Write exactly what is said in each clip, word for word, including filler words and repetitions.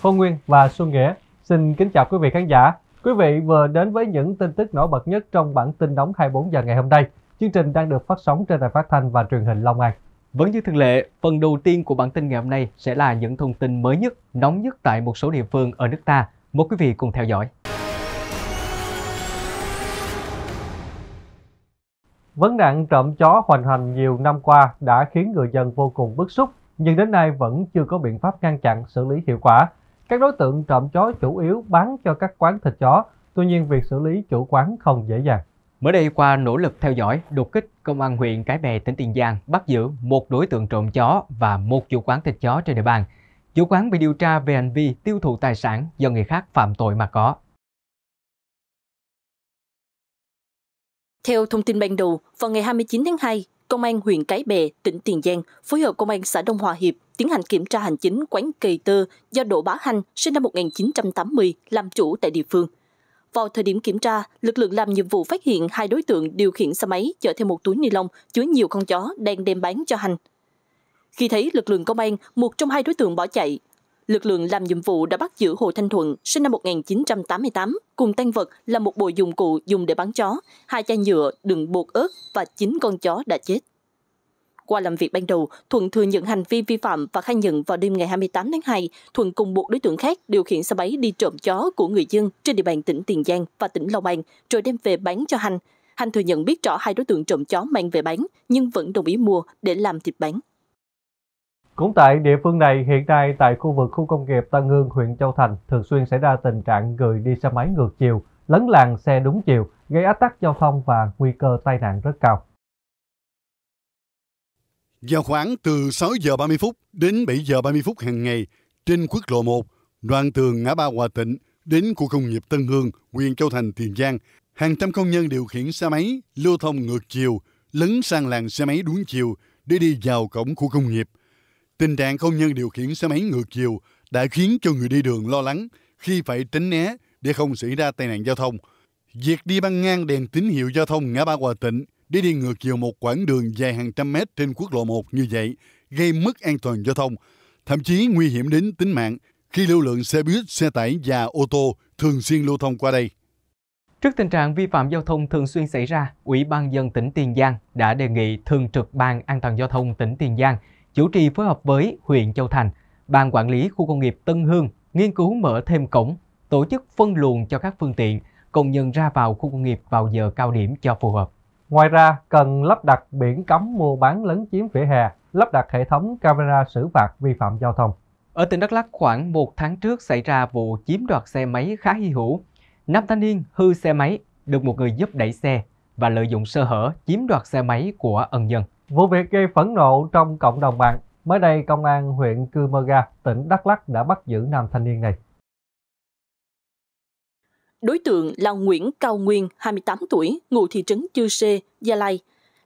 Hồng Nguyên và Xuân Nghĩa. Xin kính chào quý vị khán giả. Quý vị vừa đến với những tin tức nổi bật nhất trong bản tin nóng hai mươi bốn giờ ngày hôm nay. Chương trình đang được phát sóng trên Đài Phát thanh và Truyền hình Long An. Vẫn như thường lệ, phần đầu tiên của bản tin ngày hôm nay sẽ là những thông tin mới nhất, nóng nhất tại một số địa phương ở nước ta. Mời quý vị cùng theo dõi. Vấn nạn trộm chó hoành hành nhiều năm qua đã khiến người dân vô cùng bức xúc, nhưng đến nay vẫn chưa có biện pháp ngăn chặn xử lý hiệu quả. Các đối tượng trộm chó chủ yếu bán cho các quán thịt chó, tuy nhiên việc xử lý chủ quán không dễ dàng. Mới đây, qua nỗ lực theo dõi, đột kích, Công an huyện Cái Bè, tỉnh Tiền Giang bắt giữ một đối tượng trộm chó và một chủ quán thịt chó trên địa bàn. Chủ quán bị điều tra về hành vi tiêu thụ tài sản do người khác phạm tội mà có. Theo thông tin ban đầu, vào ngày hai mươi chín tháng hai, Công an huyện Cái Bè, tỉnh Tiền Giang phối hợp Công an xã Đông Hòa Hiệp tiến hành kiểm tra hành chính quán cầy tơ do Đỗ Bá Hành sinh năm một nghìn chín trăm tám mươi làm chủ tại địa phương. Vào thời điểm kiểm tra, lực lượng làm nhiệm vụ phát hiện hai đối tượng điều khiển xe máy chở theo một túi ni lông chứa nhiều con chó đang đem bán cho Hành. Khi thấy lực lượng công an, một trong hai đối tượng bỏ chạy. Lực lượng làm nhiệm vụ đã bắt giữ Hồ Thanh Thuận, sinh năm một nghìn chín trăm tám mươi tám, cùng tang vật là một bộ dụng cụ dùng để bắn chó, hai chai nhựa đựng bột ớt và chín con chó đã chết. Qua làm việc ban đầu, Thuận thừa nhận hành vi vi phạm và khai nhận vào đêm ngày hai mươi tám tháng hai, Thuận cùng một đối tượng khác điều khiển xe máy đi trộm chó của người dân trên địa bàn tỉnh Tiền Giang và tỉnh Long An rồi đem về bán cho Hành. Hành thừa nhận biết rõ hai đối tượng trộm chó mang về bán nhưng vẫn đồng ý mua để làm thịt bán. Cũng tại địa phương này, hiện nay tại khu vực khu công nghiệp Tân Hương, huyện Châu Thành thường xuyên xảy ra tình trạng người đi xe máy ngược chiều, lấn làn xe đúng chiều, gây ách tắc giao thông và nguy cơ tai nạn rất cao. Vào khoảng từ sáu giờ ba mươi phút đến bảy giờ ba mươi phút hàng ngày, trên quốc lộ một, đoạn từ ngã ba Hòa Tịnh đến khu công nghiệp Tân Hương, huyện Châu Thành, Tiền Giang, hàng trăm công nhân điều khiển xe máy lưu thông ngược chiều, lấn sang làn xe máy đúng chiều để đi vào cổng khu công nghiệp. Tình trạng công nhân điều khiển xe máy ngược chiều đã khiến cho người đi đường lo lắng khi phải tránh né để không xảy ra tai nạn giao thông. Việc đi băng ngang đèn tín hiệu giao thông ngã ba Hòa Tịnh để đi ngược chiều một quãng đường dài hàng trăm mét trên quốc lộ một như vậy gây mất an toàn giao thông, thậm chí nguy hiểm đến tính mạng khi lưu lượng xe buýt, xe tải và ô tô thường xuyên lưu thông qua đây. Trước tình trạng vi phạm giao thông thường xuyên xảy ra, Ủy ban nhân dân tỉnh Tiền Giang đã đề nghị Thường trực Ban An toàn Giao thông tỉnh Tiền Giang chủ trì phối hợp với huyện Châu Thành, Ban Quản lý Khu công nghiệp Tân Hương nghiên cứu mở thêm cổng, tổ chức phân luồng cho các phương tiện, công nhân ra vào khu công nghiệp vào giờ cao điểm cho phù hợp. Ngoài ra, cần lắp đặt biển cấm mua bán lấn chiếm vỉa hè, lắp đặt hệ thống camera xử phạt vi phạm giao thông. Ở tỉnh Đắk Lắk, khoảng một tháng trước xảy ra vụ chiếm đoạt xe máy khá hy hữu. Nam thanh niên hư xe máy, được một người giúp đẩy xe và lợi dụng sơ hở chiếm đoạt xe máy của ân nhân. Vụ việc gây phẫn nộ trong cộng đồng mạng. Mới đây, Công an huyện Cư Mơ Ga, tỉnh Đắk Lắk đã bắt giữ nam thanh niên này. Đối tượng là Nguyễn Cao Nguyên, hai mươi tám tuổi, ngụ thị trấn Chư Sê, Gia Lai.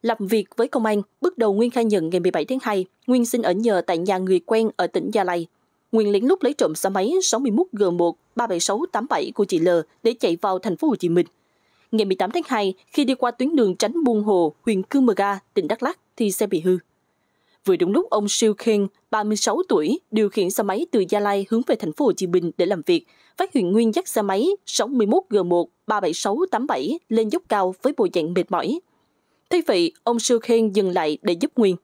Làm việc với công an, bước đầu Nguyên khai nhận ngày mười bảy tháng hai, Nguyên sinh ở nhờ tại nhà người quen ở tỉnh Gia Lai. Nguyên lén lút lấy trộm xe máy sáu mốt G một ba bảy sáu tám bảy của chị L để chạy vào thành phố Hồ Chí Minh. Ngày mười tám tháng hai, khi đi qua tuyến đường tránh Buôn Hồ, huyện Cư Mơ Ga, tỉnh Đắk Lắk thì xe bị hư. Vừa đúng lúc ông Sưu Khen, ba mươi sáu tuổi, điều khiển xe máy từ Gia Lai hướng về thành phố Hồ Chí Minh để làm việc, phát hiện Nguyên dắt xe máy sáu mốt G một ba bảy sáu tám bảy lên dốc cao với bộ dạng mệt mỏi. Thế vậy, ông Sưu Khen dừng lại để giúp Nguyên.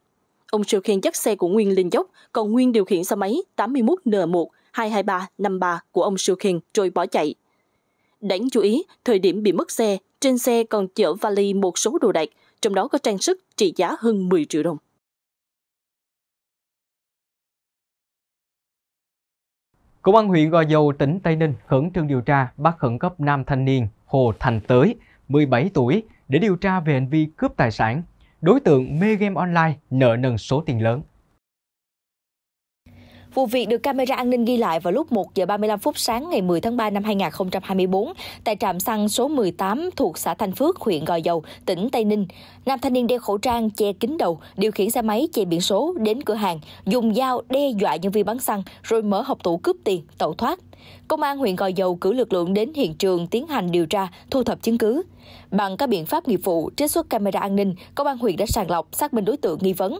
Ông Sưu Khen dắt xe của Nguyên lên dốc, còn Nguyên điều khiển xe máy tám mốt N một hai hai ba năm ba của ông Sưu Khen rồi bỏ chạy. Đáng chú ý, thời điểm bị mất xe, trên xe còn chở vali một số đồ đạc, trong đó có trang sức trị giá hơn mười triệu đồng. Công an huyện Gò Dầu, tỉnh Tây Ninh khẩn trương điều tra bắt khẩn cấp nam thanh niên Hồ Thành Tới, mười bảy tuổi, để điều tra về hành vi cướp tài sản. Đối tượng mê game online, nợ nần số tiền lớn. Vụ việc được camera an ninh ghi lại vào lúc một giờ ba mươi lăm phút sáng ngày mười tháng ba năm hai nghìn không trăm hai mươi bốn tại trạm xăng số mười tám thuộc xã Thanh Phước, huyện Gò Dầu, tỉnh Tây Ninh. Nam thanh niên đeo khẩu trang che kín đầu, điều khiển xe máy che biển số đến cửa hàng, dùng dao đe dọa nhân viên bán xăng rồi mở hộp tủ cướp tiền, tẩu thoát. Công an huyện Gò Dầu cử lực lượng đến hiện trường tiến hành điều tra, thu thập chứng cứ. Bằng các biện pháp nghiệp vụ, trích xuất camera an ninh, công an huyện đã sàng lọc, xác minh đối tượng nghi vấn.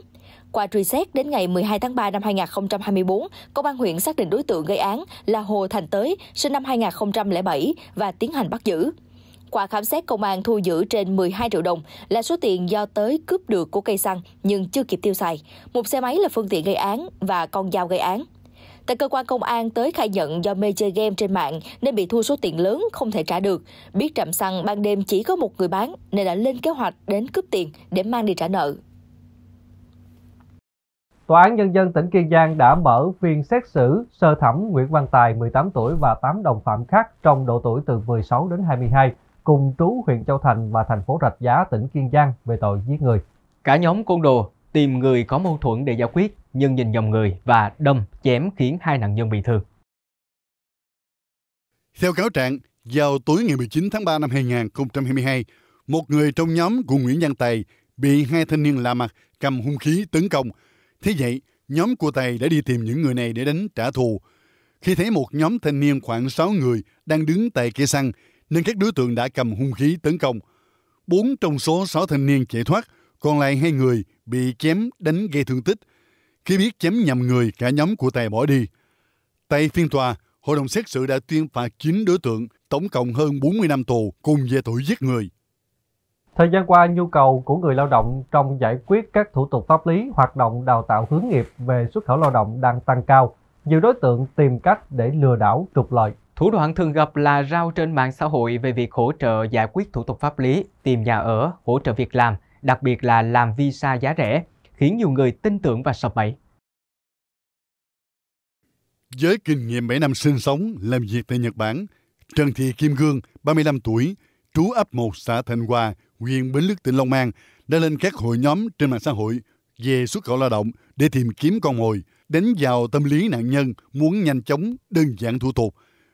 Qua truy xét đến ngày mười hai tháng ba năm hai nghìn không trăm hai mươi tư, Công an huyện xác định đối tượng gây án là Hồ Thành Tới, sinh năm hai nghìn không trăm lẻ bảy và tiến hành bắt giữ. Qua khám xét, công an thu giữ trên mười hai triệu đồng là số tiền do Tới cướp được của cây xăng nhưng chưa kịp tiêu xài, một xe máy là phương tiện gây án và con dao gây án. Tại cơ quan công an, Tới khai nhận do mê chơi game trên mạng nên bị thua số tiền lớn không thể trả được. Biết trạm xăng ban đêm chỉ có một người bán nên đã lên kế hoạch đến cướp tiền để mang đi trả nợ. Tòa án Nhân dân tỉnh Kiên Giang đã mở phiên xét xử sơ thẩm Nguyễn Văn Tài mười tám tuổi và tám đồng phạm khác trong độ tuổi từ mười sáu đến hai mươi hai, cùng trú huyện Châu Thành và thành phố Rạch Giá, tỉnh Kiên Giang về tội giết người. Cả nhóm côn đồ tìm người có mâu thuẫn để giải quyết, nhưng nhìn nhầm người và đâm, chém khiến hai nạn nhân bị thương. Theo cáo trạng, vào tối ngày mười chín tháng ba năm hai nghìn không trăm hai mươi hai, một người trong nhóm của Nguyễn Văn Tài bị hai thanh niên lạ mặt cầm hung khí tấn công. Thế vậy, nhóm của Tài đã đi tìm những người này để đánh trả thù. Khi thấy một nhóm thanh niên khoảng sáu người đang đứng tại cây xăng, nên các đối tượng đã cầm hung khí tấn công. Bốn trong số sáu thanh niên chạy thoát, còn lại hai người bị chém đánh gây thương tích. Khi biết chém nhầm người, cả nhóm của Tài bỏ đi. Tại phiên tòa, hội đồng xét xử đã tuyên phạt chín đối tượng, tổng cộng hơn bốn mươi năm tù cùng về tội giết người. Thời gian qua, nhu cầu của người lao động trong giải quyết các thủ tục pháp lý, hoạt động đào tạo hướng nghiệp về xuất khẩu lao động đang tăng cao. Nhiều đối tượng tìm cách để lừa đảo trục lợi. Thủ đoạn thường gặp là rao trên mạng xã hội về việc hỗ trợ giải quyết thủ tục pháp lý, tìm nhà ở, hỗ trợ việc làm, đặc biệt là làm visa giá rẻ, khiến nhiều người tin tưởng và sập bẫy. Với kinh nghiệm bảy năm sinh sống, làm việc tại Nhật Bản, Trần Thị Kim Gương, ba mươi lăm tuổi, trú ấp một xã Thạnh Hòa, huyện Bến Lức, tỉnh Long An, đã lên các hội nhóm trên mạng xã hội về xuất khẩu lao động để tìm kiếm con mồi, đánh vào tâm lý nạn nhân muốn nhanh chóng, đơn giản thủ tục.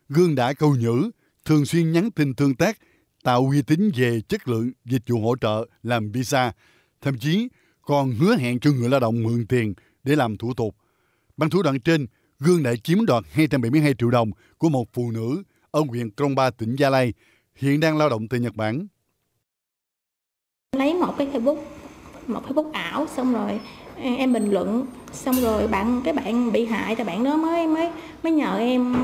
Gương đã câu nhữ, thường xuyên nhắn tin tương tác, tạo uy tín về chất lượng dịch vụ hỗ trợ làm visa, thậm chí còn hứa hẹn cho người lao động mượn tiền để làm thủ tục. Bằng thủ đoạn trên, Gương đã chiếm đoạt hai trăm bảy mươi hai triệu đồng của một phụ nữ ở huyện Krông Ba, tỉnh Gia Lai, hiện đang lao động tại Nhật Bản. Lấy một cái Facebook, một Facebook ảo, xong rồi em bình luận, xong rồi bạn cái bạn bị hại, thì bạn đó mới mới mới nhờ em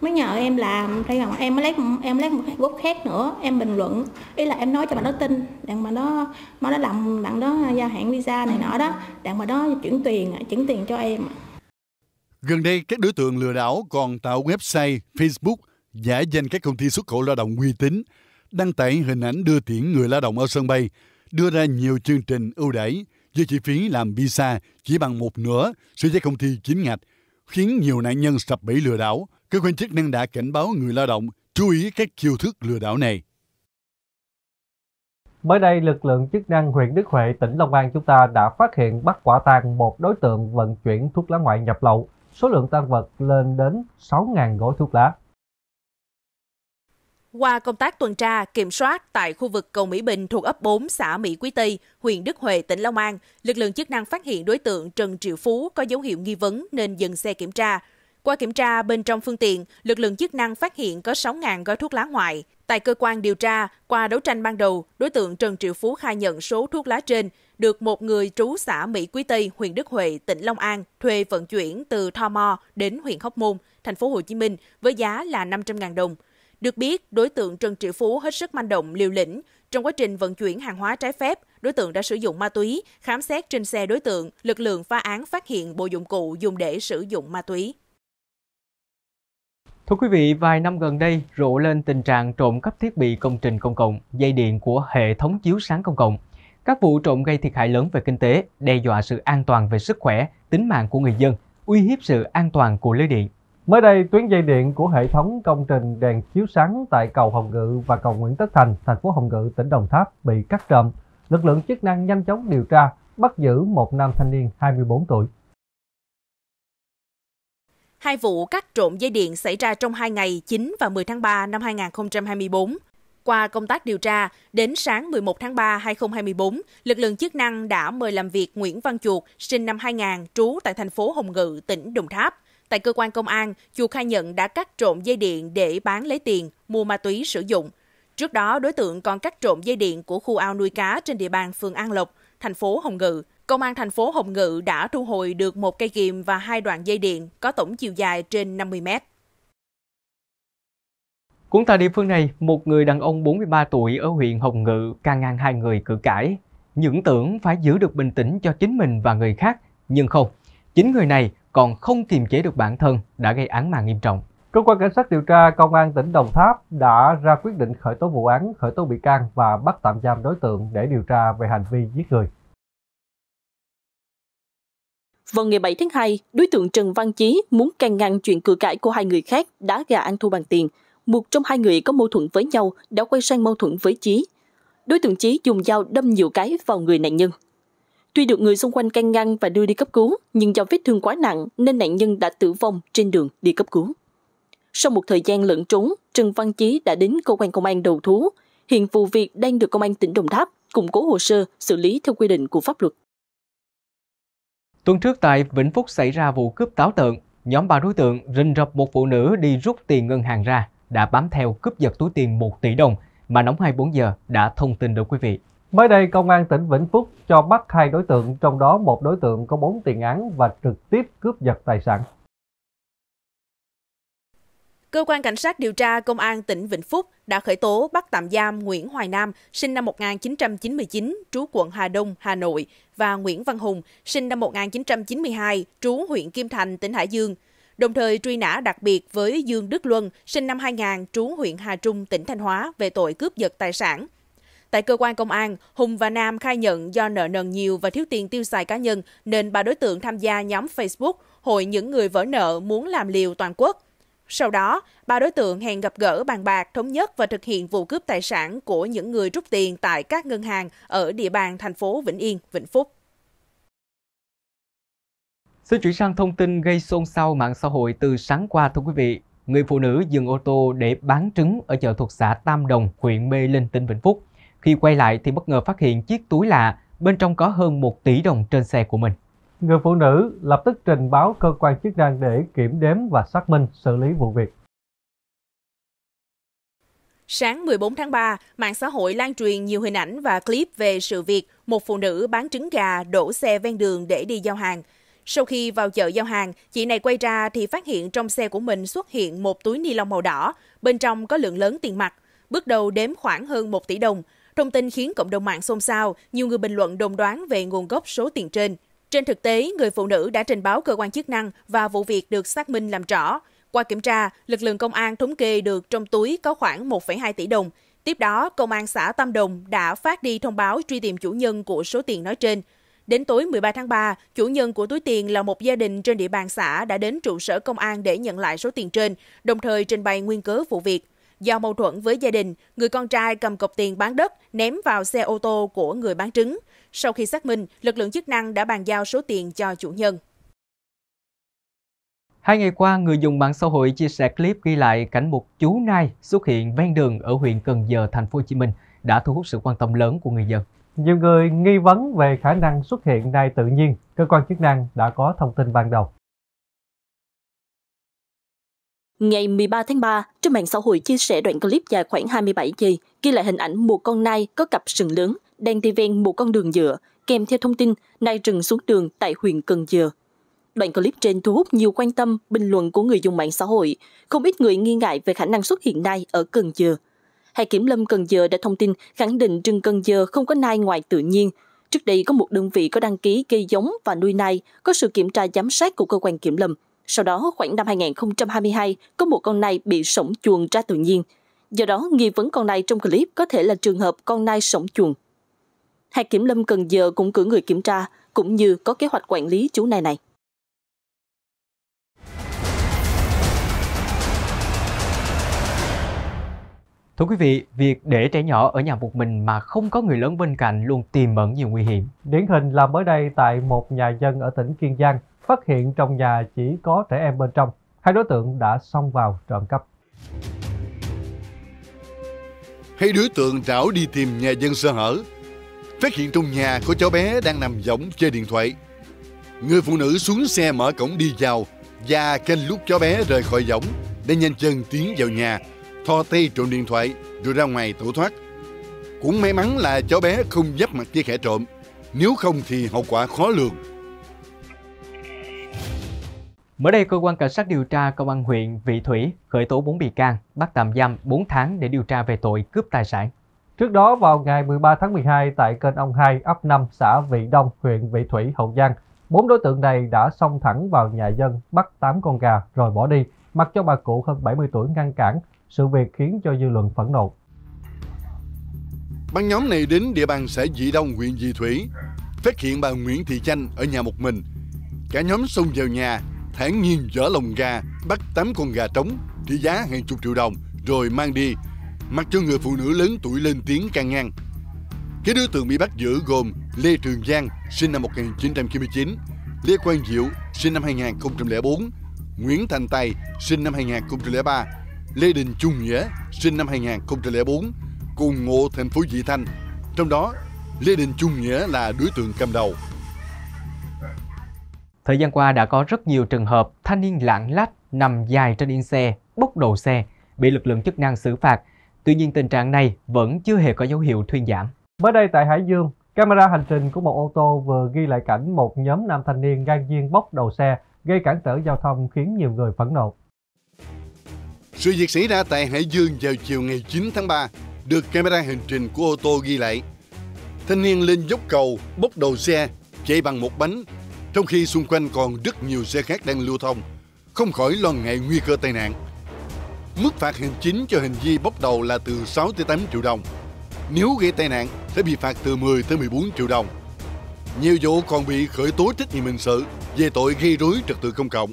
mới nhờ em làm, thay rằng em mới lấy em lấy một cái Facebook khác nữa, em bình luận, ý là em nói cho bạn đó tin, đặng bạn đó nó đã làm, bạn đó gia hạn visa này nọ đó, đặng bạn đó chuyển tiền, chuyển tiền cho em. Gần đây các đối tượng lừa đảo còn tạo website, Facebook giả danh các công ty xuất khẩu lao động uy tín, đăng tải hình ảnh đưa tiễn người lao động ở sân bay, đưa ra nhiều chương trình ưu đãi với chi phí làm visa chỉ bằng một nửa so với công ty chính ngạch, khiến nhiều nạn nhân sập bẫy lừa đảo. Cơ quan chức năng đã cảnh báo người lao động chú ý các chiêu thức lừa đảo này. Mới đây, lực lượng chức năng huyện Đức Huệ, tỉnh Long An chúng ta đã phát hiện bắt quả tang một đối tượng vận chuyển thuốc lá ngoại nhập lậu, số lượng tang vật lên đến sáu nghìn gói thuốc lá. Qua công tác tuần tra, kiểm soát tại khu vực cầu Mỹ Bình thuộc ấp bốn xã Mỹ Quý Tây, huyện Đức Huệ, tỉnh Long An, lực lượng chức năng phát hiện đối tượng Trần Triệu Phú có dấu hiệu nghi vấn nên dừng xe kiểm tra. Qua kiểm tra, bên trong phương tiện, lực lượng chức năng phát hiện có sáu nghìn gói thuốc lá ngoại. Tại cơ quan điều tra, qua đấu tranh ban đầu, đối tượng Trần Triệu Phú khai nhận số thuốc lá trên được một người trú xã Mỹ Quý Tây, huyện Đức Huệ, tỉnh Long An thuê vận chuyển từ Tho Mo đến huyện Hóc Môn, thành phố Hồ Chí Minh với giá là năm trăm nghìn đồng. Được biết, đối tượng Trần Triệu Phú hết sức manh động, liều lĩnh. Trong quá trình vận chuyển hàng hóa trái phép, đối tượng đã sử dụng ma túy. Khám xét trên xe đối tượng, lực lượng phá án phát hiện bộ dụng cụ dùng để sử dụng ma túy. Thưa quý vị, vài năm gần đây, rộ lên tình trạng trộm cắp thiết bị công trình công cộng, dây điện của hệ thống chiếu sáng công cộng. Các vụ trộm gây thiệt hại lớn về kinh tế, đe dọa sự an toàn về sức khỏe, tính mạng của người dân, uy hiếp sự an toàn của lưới điện. Mới đây, tuyến dây điện của hệ thống công trình đèn chiếu sáng tại cầu Hồng Ngự và cầu Nguyễn Tất Thành, thành phố Hồng Ngự, tỉnh Đồng Tháp bị cắt trộm. Lực lượng chức năng nhanh chóng điều tra, bắt giữ một nam thanh niên hai mươi tư tuổi. Hai vụ cắt trộm dây điện xảy ra trong hai ngày chín và mười tháng ba năm hai nghìn không trăm hai mươi tư. Qua công tác điều tra, đến sáng mười một tháng ba năm hai nghìn không trăm hai mươi tư, lực lượng chức năng đã mời làm việc Nguyễn Văn Chuột, sinh năm hai nghìn, trú tại thành phố Hồng Ngự, tỉnh Đồng Tháp. Tại cơ quan công an, Chuột khai nhận đã cắt trộm dây điện để bán lấy tiền, mua ma túy sử dụng. Trước đó, đối tượng còn cắt trộm dây điện của khu ao nuôi cá trên địa bàn phường An Lộc, thành phố Hồng Ngự. Công an thành phố Hồng Ngự đã thu hồi được một cây kiềm và hai đoạn dây điện có tổng chiều dài trên năm mươi mét. Cũng tại địa phương này, một người đàn ông bốn mươi ba tuổi ở huyện Hồng Ngự can ngăn hai người cự cãi. Những tưởng phải giữ được bình tĩnh cho chính mình và người khác, nhưng không. Chính người này còn không kiềm chế được bản thân đã gây án mạng nghiêm trọng. Cơ quan cảnh sát điều tra Công an tỉnh Đồng Tháp đã ra quyết định khởi tố vụ án, khởi tố bị can và bắt tạm giam đối tượng để điều tra về hành vi giết người. Vào ngày bảy tháng hai, đối tượng Trần Văn Chí muốn can ngăn chuyện cự cãi của hai người khác đá gà ăn thua bằng tiền. Một trong hai người có mâu thuẫn với nhau đã quay sang mâu thuẫn với Chí. Đối tượng Chí dùng dao đâm nhiều cái vào người nạn nhân. Tuy được người xung quanh can ngăn và đưa đi cấp cứu, nhưng do vết thương quá nặng nên nạn nhân đã tử vong trên đường đi cấp cứu. Sau một thời gian lẫn trốn, Trần Văn Chí đã đến cơ quan công an đầu thú. Hiện vụ việc đang được Công an tỉnh Đồng Tháp củng cố hồ sơ xử lý theo quy định của pháp luật. Tuần trước tại Vĩnh Phúc xảy ra vụ cướp táo tợn, nhóm ba đối tượng rình rập một phụ nữ đi rút tiền ngân hàng ra, đã bám theo cướp giật túi tiền một tỷ đồng mà Nóng hai mươi bốn giờ đã thông tin được quý vị. Mới đây, Công an tỉnh Vĩnh Phúc cho bắt hai đối tượng, trong đó một đối tượng có bốn tiền án và trực tiếp cướp giật tài sản. Cơ quan Cảnh sát điều tra Công an tỉnh Vĩnh Phúc đã khởi tố bắt tạm giam Nguyễn Hoài Nam, sinh năm một nghìn chín trăm chín mươi chín, trú quận Hà Đông, Hà Nội, và Nguyễn Văn Hùng, sinh năm một nghìn chín trăm chín mươi hai, trú huyện Kim Thành, tỉnh Hải Dương. Đồng thời truy nã đặc biệt với Dương Đức Luân, sinh năm hai nghìn, trú huyện Hà Trung, tỉnh Thanh Hóa, về tội cướp giật tài sản. Tại cơ quan công an, Hùng và Nam khai nhận do nợ nần nhiều và thiếu tiền tiêu xài cá nhân nên ba đối tượng tham gia nhóm Facebook Hội Những Người Vỡ Nợ Muốn Làm Liều Toàn Quốc. Sau đó, ba đối tượng hẹn gặp gỡ, bàn bạc, thống nhất và thực hiện vụ cướp tài sản của những người rút tiền tại các ngân hàng ở địa bàn thành phố Vĩnh Yên, Vĩnh Phúc. Xin chuyển sang thông tin gây xôn xao mạng xã hội từ sáng qua, thưa quý vị. Người phụ nữ dừng ô tô để bán trứng ở chợ thuộc xã Tam Đồng, huyện Mê Linh, tỉnh Vĩnh Phúc. Khi quay lại thì bất ngờ phát hiện chiếc túi lạ, bên trong có hơn một tỷ đồng trên xe của mình. Người phụ nữ lập tức trình báo cơ quan chức năng để kiểm đếm và xác minh xử lý vụ việc. Sáng mười bốn tháng ba, mạng xã hội lan truyền nhiều hình ảnh và clip về sự việc một phụ nữ bán trứng gà đổ xe ven đường để đi giao hàng. Sau khi vào chợ giao hàng, chị này quay ra thì phát hiện trong xe của mình xuất hiện một túi ni lông màu đỏ, bên trong có lượng lớn tiền mặt, bước đầu đếm khoảng hơn một tỷ đồng. Thông tin khiến cộng đồng mạng xôn xao, nhiều người bình luận đồn đoán về nguồn gốc số tiền trên. Trên thực tế, người phụ nữ đã trình báo cơ quan chức năng và vụ việc được xác minh làm rõ. Qua kiểm tra, lực lượng công an thống kê được trong túi có khoảng một phẩy hai tỷ đồng. Tiếp đó, Công an xã Tam Đồng đã phát đi thông báo truy tìm chủ nhân của số tiền nói trên. Đến tối mười ba tháng ba, chủ nhân của túi tiền là một gia đình trên địa bàn xã đã đến trụ sở công an để nhận lại số tiền trên, đồng thời trình bày nguyên cớ vụ việc. Do mâu thuẫn với gia đình, người con trai cầm cọc tiền bán đất ném vào xe ô tô của người bán trứng. Sau khi xác minh, lực lượng chức năng đã bàn giao số tiền cho chủ nhân. Hai ngày qua, người dùng mạng xã hội chia sẻ clip ghi lại cảnh một chú nai xuất hiện ven đường ở huyện Cần Giờ, thành phố Hồ Chí Minh đã thu hút sự quan tâm lớn của người dân. Nhiều người nghi vấn về khả năng xuất hiện nai tự nhiên, cơ quan chức năng đã có thông tin ban đầu. Ngày mười ba tháng ba, trên mạng xã hội chia sẻ đoạn clip dài khoảng hai mươi bảy giây, ghi lại hình ảnh một con nai có cặp sừng lớn đang đi ven một con đường nhựa, kèm theo thông tin nai rừng xuống đường tại huyện Cần Giờ. Đoạn clip trên thu hút nhiều quan tâm, bình luận của người dùng mạng xã hội. Không ít người nghi ngại về khả năng xuất hiện nai ở Cần Giờ. Hải Kiểm Lâm Cần Giờ đã thông tin khẳng định rừng Cần Giờ không có nai ngoài tự nhiên. Trước đây có một đơn vị có đăng ký gây giống và nuôi nai, có sự kiểm tra giám sát của cơ quan kiểm lâm. Sau đó, khoảng năm hai nghìn không trăm hai mươi hai, có một con nai bị sõng chuồng ra tự nhiên. Do đó, nghi vấn con nai trong clip có thể là trường hợp con nai sõng chuồng. Hạt Kiểm Lâm Cần Giờ cũng cử người kiểm tra, cũng như có kế hoạch quản lý chú nai này. Thưa quý vị, việc để trẻ nhỏ ở nhà một mình mà không có người lớn bên cạnh luôn tiềm ẩn nhiều nguy hiểm. Điển hình là mới đây tại một nhà dân ở tỉnh Kiên Giang, phát hiện trong nhà chỉ có trẻ em bên trong, hai đối tượng đã xông vào trộm cắp. Hai đối tượng rảo đi tìm nhà dân sơ hở, phát hiện trong nhà có cháu bé đang nằm võng chơi điện thoại. Người phụ nữ xuống xe mở cổng đi vào và canh lúc cháu bé rời khỏi võng để nhanh chân tiến vào nhà, thò tay trộm điện thoại rồi ra ngoài tẩu thoát. Cũng may mắn là cháu bé không giáp mặt với kẻ trộm, Nếu không thì hậu quả khó lường. Mới đây, Cơ quan Cảnh sát điều tra Công an huyện Vị Thủy khởi tố bốn bị can, bắt tạm giam bốn tháng để điều tra về tội cướp tài sản. Trước đó, vào ngày mười ba tháng mười hai, tại kênh Ông Hai, ấp năm, xã Vị Đông, huyện Vị Thủy, Hậu Giang, bốn đối tượng này đã xông thẳng vào nhà dân, bắt tám con gà rồi bỏ đi, mặc cho bà cụ hơn bảy mươi tuổi ngăn cản. Sự việc khiến cho dư luận phẫn nộ. Băng nhóm này đến địa bàn xã Vị Đông, huyện Vị Thủy, phát hiện bà Nguyễn Thị Chanh ở nhà một mình. Cả nhóm xông vào nhà, thản nhiên dỡ lồng gà, bắt tám con gà trống, trị giá hàng chục triệu đồng, rồi mang đi, mặc cho người phụ nữ lớn tuổi lên tiếng can ngăn. Các đối tượng bị bắt giữ gồm Lê Trường Giang, sinh năm một nghìn chín trăm chín mươi chín, Lê Quang Diệu, sinh năm hai nghìn không trăm lẻ bốn, Nguyễn Thành Tài, sinh năm hai nghìn không trăm lẻ ba, Lê Đình Trung Nghĩa, sinh năm hai nghìn không trăm lẻ bốn, cùng ngụ thành phố Vị Thanh. Trong đó, Lê Đình Trung Nghĩa là đối tượng cầm đầu. Thời gian qua đã có rất nhiều trường hợp thanh niên lạng lách nằm dài trên yên xe, bốc đầu xe, bị lực lượng chức năng xử phạt. Tuy nhiên, tình trạng này vẫn chưa hề có dấu hiệu thuyên giảm. Mới đây tại Hải Dương, camera hành trình của một ô tô vừa ghi lại cảnh một nhóm nam thanh niên ngang nhiên bốc đầu xe, gây cản trở giao thông khiến nhiều người phẫn nộ. Sự việc xảy ra tại Hải Dương vào chiều ngày chín tháng ba, được camera hành trình của ô tô ghi lại. Thanh niên lên dốc cầu, bốc đầu xe, chạy bằng một bánh, trong khi xung quanh còn rất nhiều xe khác đang lưu thông, không khỏi lo ngại nguy cơ tai nạn. Mức phạt hành chính cho hành vi bốc đầu là từ sáu tới tám triệu đồng. Nếu gây tai nạn sẽ bị phạt từ mười tới mười bốn triệu đồng. Nhiều vụ còn bị khởi tố trách nhiệm hình sự về tội gây rối trật tự công cộng.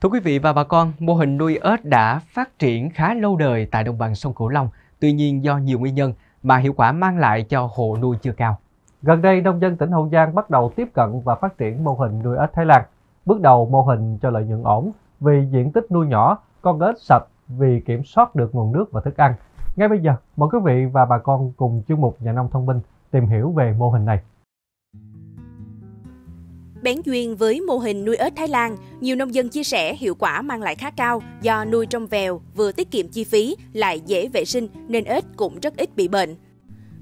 Thưa quý vị và bà con, mô hình nuôi ếch đã phát triển khá lâu đời tại đồng bằng sông Cửu Long. Tuy nhiên, do nhiều nguyên nhân mà hiệu quả mang lại cho hộ nuôi chưa cao. Gần đây, nông dân tỉnh Hậu Giang bắt đầu tiếp cận và phát triển mô hình nuôi ếch Thái Lan. Bước đầu, mô hình cho lợi nhuận ổn vì diện tích nuôi nhỏ, con ếch sạch vì kiểm soát được nguồn nước và thức ăn. Ngay bây giờ, mời quý vị và bà con cùng chương mục Nhà nông thông minh tìm hiểu về mô hình này. Bén duyên với mô hình nuôi ếch Thái Lan, nhiều nông dân chia sẻ hiệu quả mang lại khá cao do nuôi trong vèo, vừa tiết kiệm chi phí, lại dễ vệ sinh nên ếch cũng rất ít bị bệnh.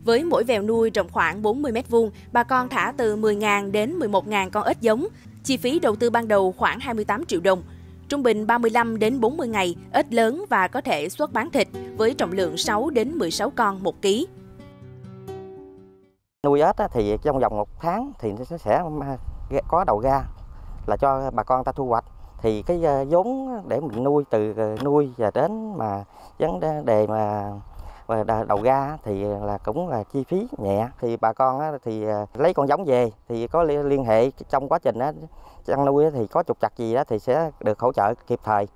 Với mỗi vèo nuôi rộng khoảng bốn mươi mét vuông, bà con thả từ mười nghìn đến mười một nghìn con ếch giống. Chi phí đầu tư ban đầu khoảng hai mươi tám triệu đồng. Trung bình ba mươi lăm đến bốn mươi ngày, ếch lớn và có thể xuất bán thịt với trọng lượng sáu đến mười sáu con một ký. Nuôi ếch thì trong vòng một tháng thì nó sẽ có đầu ra là cho bà con ta thu hoạch, thì cái vốn để mình nuôi từ nuôi và đến mà vấn đề mà đầu ra thì là cũng là chi phí nhẹ, thì bà con thì lấy con giống về thì có liên hệ trong quá trình chăn nuôi thì có trục trặc gì đó thì sẽ được hỗ trợ kịp thời.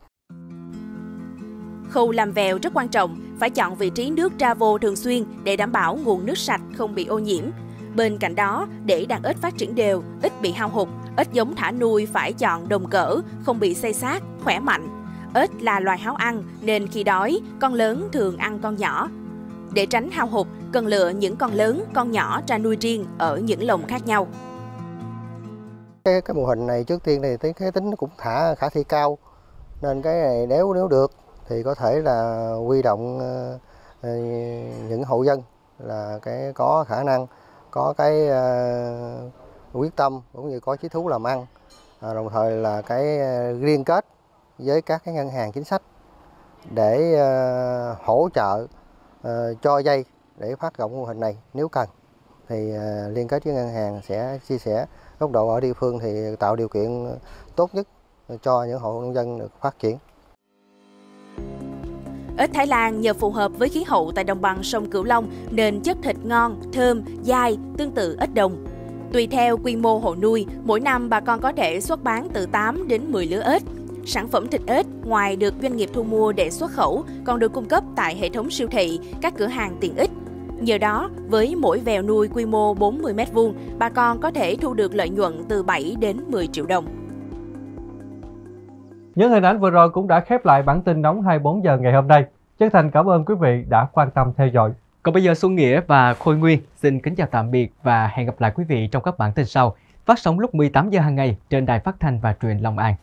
Khâu làm vèo rất quan trọng, phải chọn vị trí nước ra vô thường xuyên để đảm bảo nguồn nước sạch không bị ô nhiễm. Bên cạnh đó, để đàn ếch phát triển đều, ít bị hao hụt, ếch giống thả nuôi phải chọn đồng cỡ, không bị xây xát, khỏe mạnh. Ếch là loài háo ăn nên khi đói, con lớn thường ăn con nhỏ. Để tránh hao hụt, cần lựa những con lớn, con nhỏ ra nuôi riêng ở những lồng khác nhau. Cái, cái mô hình này trước tiên thì cái tính nó cũng khả khả thi cao, nên cái này nếu nếu được thì có thể là huy động những hộ dân là cái có khả năng, có cái uh, quyết tâm cũng như có chí thú làm ăn, à, đồng thời là cái uh, liên kết với các cái ngân hàng chính sách để uh, hỗ trợ uh, cho vay để phát rộng mô hình này nếu cần, thì uh, liên kết với ngân hàng sẽ chia sẻ góc độ ở địa phương thì tạo điều kiện tốt nhất cho những hộ nông dân được phát triển. Ếch Thái Lan nhờ phù hợp với khí hậu tại đồng bằng sông Cửu Long nên chất thịt ngon, thơm, dai, tương tự ếch đồng. Tùy theo quy mô hộ nuôi, mỗi năm bà con có thể xuất bán từ tám đến mười lứa ếch. Sản phẩm thịt ếch ngoài được doanh nghiệp thu mua để xuất khẩu còn được cung cấp tại hệ thống siêu thị, các cửa hàng tiện ích. Nhờ đó, với mỗi vèo nuôi quy mô bốn mươi mét vuông, bà con có thể thu được lợi nhuận từ bảy đến mười triệu đồng. Những hình ảnh vừa rồi cũng đã khép lại bản tin nóng hai mươi bốn giờ ngày hôm nay. Chân thành cảm ơn quý vị đã quan tâm theo dõi. Còn bây giờ, Xuân Nghĩa và Khôi Nguyên xin kính chào tạm biệt và hẹn gặp lại quý vị trong các bản tin sau, phát sóng lúc mười tám giờ hàng ngày trên Đài Phát thanh và Truyền Long An.